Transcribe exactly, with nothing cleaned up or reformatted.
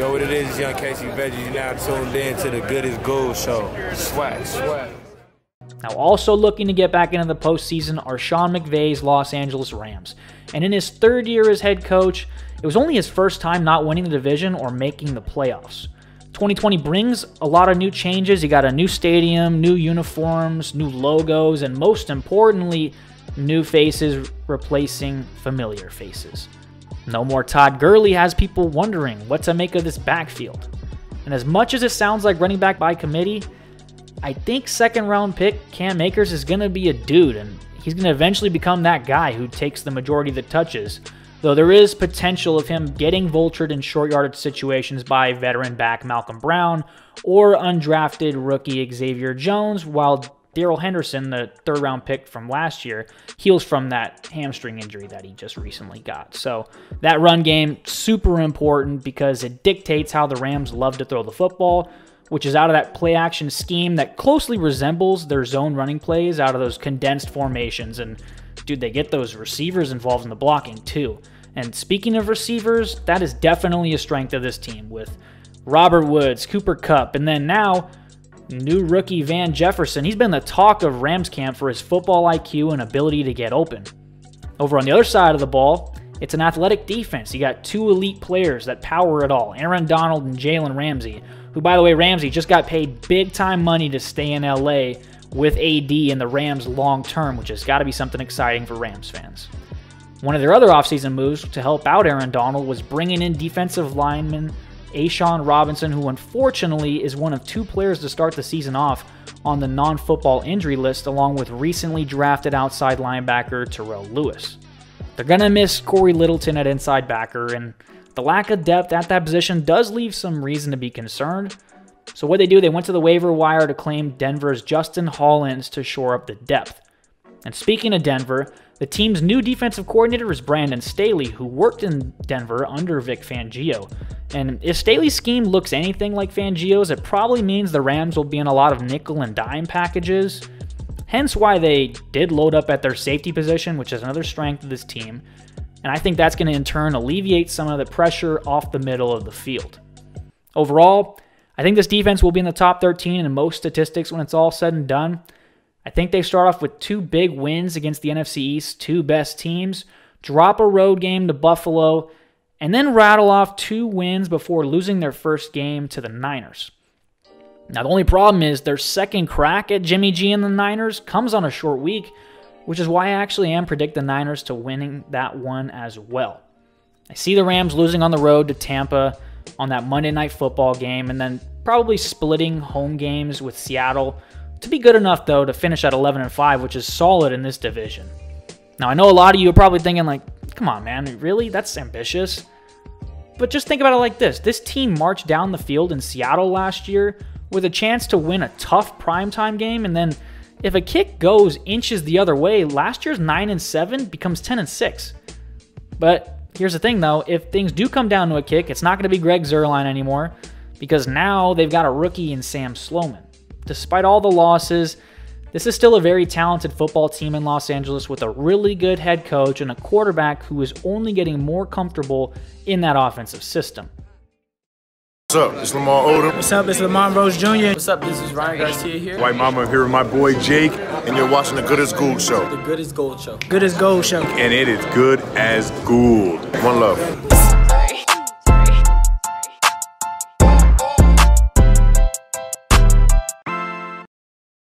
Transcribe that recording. Yo, what it is, young Casey Veggie. You're now tuned in to the Good As Gould Show. Swag, swag. Now, also looking to get back into the postseason are Sean McVay's Los Angeles Rams. And in his third year as head coach, it was only his first time not winning the division or making the playoffs. twenty twenty brings a lot of new changes. You got a new stadium, new uniforms, new logos, and most importantly, new faces replacing familiar faces. No more Todd Gurley has people wondering what to make of this backfield. And as much as it sounds like running back by committee, I think second round pick Cam Akers is going to be a dude, and he's going to eventually become that guy who takes the majority of the touches, though there is potential of him getting vultured in short yardage situations by veteran back Malcolm Brown or undrafted rookie Xavier Jones, while Daryl Henderson, the third round pick from last year, heals from that hamstring injury that he just recently got. So that run game, super important because it dictates how the Rams love to throw the football, which is out of that play action scheme that closely resembles their zone running plays out of those condensed formations. And dude, they get those receivers involved in the blocking too. And speaking of receivers, that is definitely a strength of this team with Robert Woods, Cooper Kupp, and then now new rookie Van Jefferson. He's been the talk of Rams camp for his football I Q and ability to get open. Over on the other side of the ball, it's an athletic defense. You got two elite players that power it all, Aaron Donald and Jalen Ramsey, who, by the way, Ramsey just got paid big-time money to stay in L A with A D and the Rams long-term, which has got to be something exciting for Rams fans. One of their other offseason moves to help out Aaron Donald was bringing in defensive lineman A'Shaun Robinson, who unfortunately is one of two players to start the season off on the non-football injury list, along with recently drafted outside linebacker Terrell Lewis. They're going to miss Corey Littleton at inside backer, and the lack of depth at that position does leave some reason to be concerned. So what they do, they went to the waiver wire to claim Denver's Justin Hollins to shore up the depth. And speaking of Denver, the team's new defensive coordinator is Brandon Staley, who worked in Denver under Vic Fangio. And if Staley's scheme looks anything like Fangio's, it probably means the Rams will be in a lot of nickel and dime packages, hence why they did load up at their safety position, which is another strength of this team. And I think that's going to in turn alleviate some of the pressure off the middle of the field. Overall, I think this defense will be in the top thirteen in most statistics when it's all said and done. I think they start off with two big wins against the N F C East, two best teams, drop a road game to Buffalo, and then rattle off two wins before losing their first game to the Niners. Now, the only problem is their second crack at Jimmy G and the Niners comes on a short week, which is why I actually am predicting the Niners to winning that one as well. I see the Rams losing on the road to Tampa on that Monday Night Football game, and then probably splitting home games with Seattle to be good enough, though, to finish at eleven and five, which is solid in this division. Now, I know a lot of you are probably thinking, like, come on, man, really? That's ambitious. But just think about it like this. This team marched down the field in Seattle last year with a chance to win a tough primetime game, and then if a kick goes inches the other way, last year's nine and seven becomes ten and six. But here's the thing, though. If things do come down to a kick, it's not going to be Greg Zuerlein anymore because now they've got a rookie in Sam Sloman. Despite all the losses, this is still a very talented football team in Los Angeles with a really good head coach and a quarterback who is only getting more comfortable in that offensive system. What's up? It's Lamar Odom. What's up? It's Lamarr Rose Junior What's up? This is Ryan Garcia here. White Mama here with my boy Jake, and you're watching the Good As Gould Show. The Good As Gould Show. Good As Gould Show. And it is Good As Gould. One love.